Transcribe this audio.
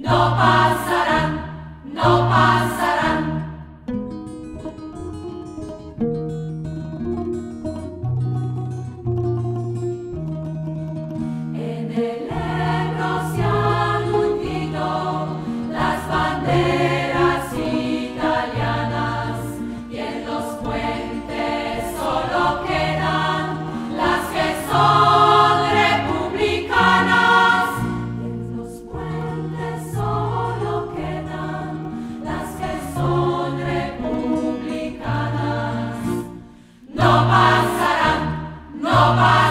No pasaran, no pasaran.